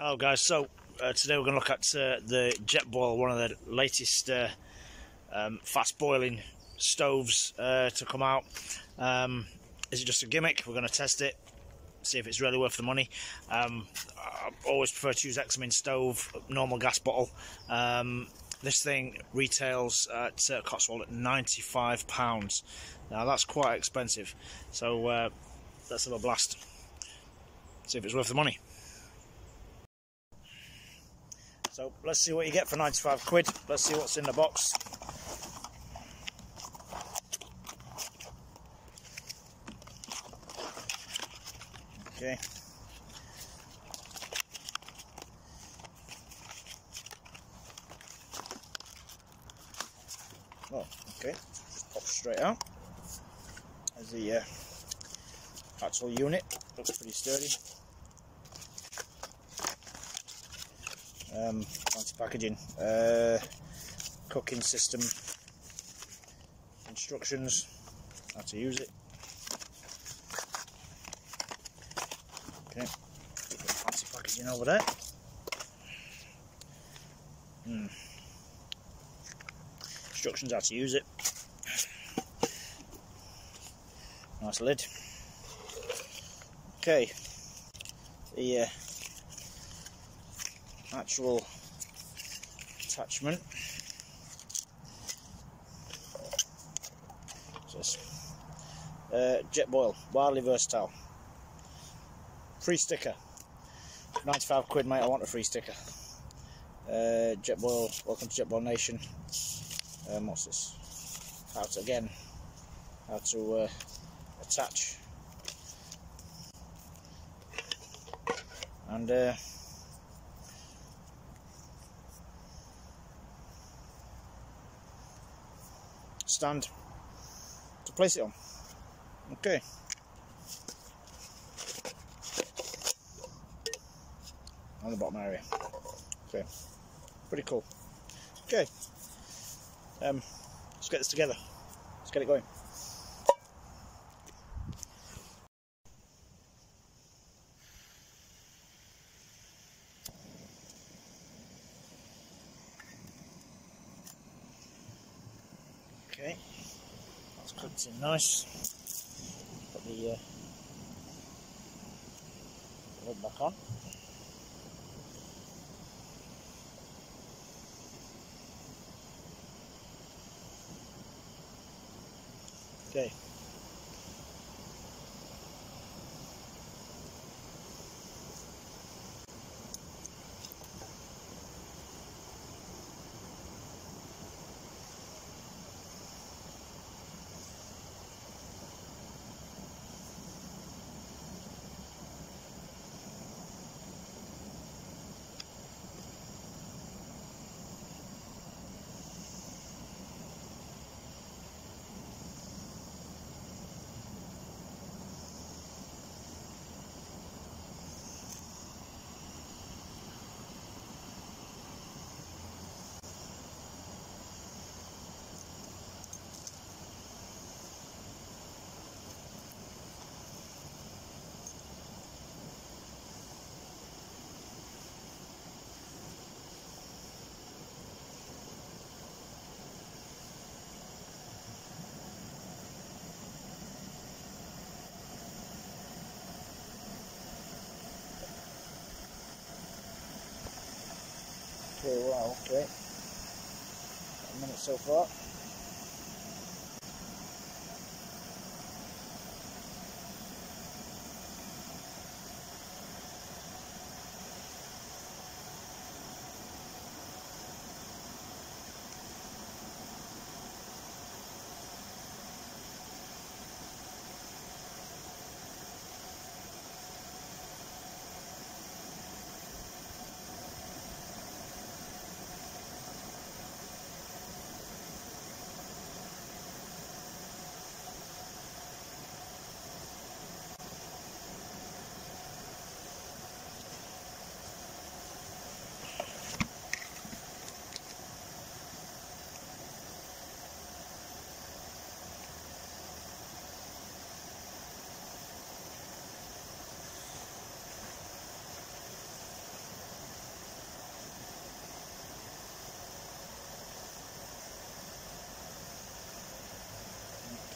Hello guys, so today we're going to look at the Jetboil, one of the latest fast boiling stoves to come out. Is it just a gimmick? We're going to test it, see if it's really worth the money. I always prefer to use Examine stove, normal gas bottle. This thing retails at Cotswold at £95. Now that's quite expensive, so let's have a blast, see if it's worth the money. So let's see what you get for 95 quid. Let's see what's in the box. Okay. Oh, okay. Just pop straight out. There's the actual unit. Looks pretty sturdy. Fancy packaging, cooking system instructions, how to use it. Okay, fancy packaging over there. Instructions how to use it. Nice lid. Okay, the actual attachment. Jetboil, wildly versatile. Free sticker, 95 quid, mate. I want a free sticker. Jetboil, welcome to Jetboil Nation. What's this? How to attach and. Stand to place it on. Okay. On the bottom area. Okay. Pretty cool. Okay. Let's get this together. Let's get it going. Okay, that's cooked in nice. Put the lid back on. Okay. Wow, okay. Got a minute so far.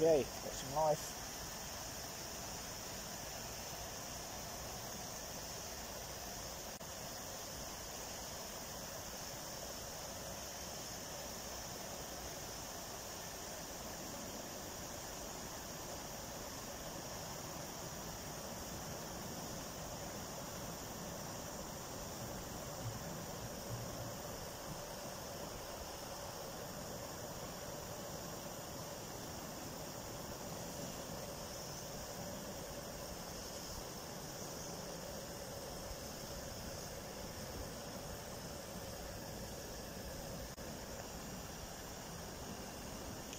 day. Got some life.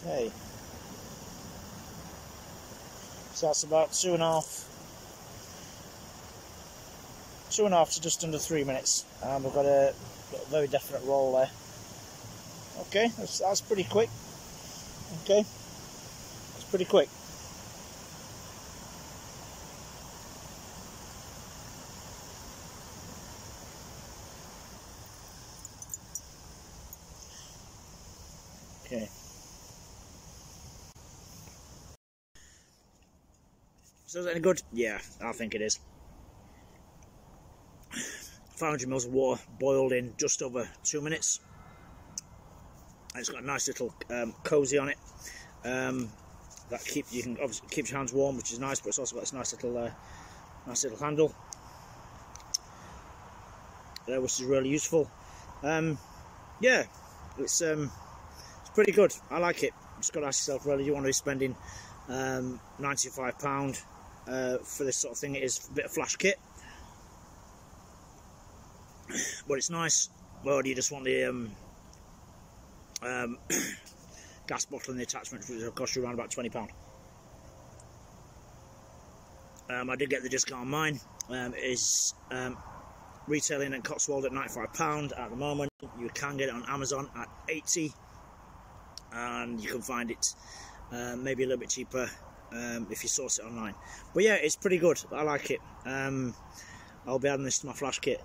Okay, so that's about two and a half to just under 3 minutes, and we've got a very definite roll there. Okay, that's pretty quick. Okay, that's pretty quick. Okay. So is it any good? Yeah, I think it is. 500 mils of water boiled in just over 2 minutes. It's got a nice little cozy on it. That keeps your hands warm, which is nice. But it's also got this nice little handle, which is really useful. Yeah, it's pretty good. I like it. You just got to ask yourself, really, do you want to be spending £95 for this sort of thing? It is a bit of flash kit, but it's nice. Well, do you just want the gas bottle and the attachment, which will cost you around about £20? I did get the discount on mine. It is retailing at Cotswold at £95 at the moment. You can get it on Amazon at £80, and you can find it maybe a little bit cheaper if you source it online. But yeah, it's pretty good. I like it. I'll be adding this to my flash kit,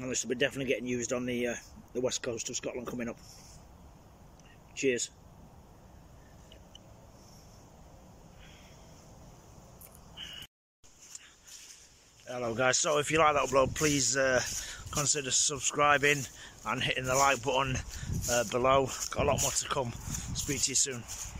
and this will be definitely getting used on the west coast of Scotland coming up. Cheers. Hello guys, so if you like that upload, please consider subscribing and hitting the like button below. Got a lot more to come. Speak to you soon.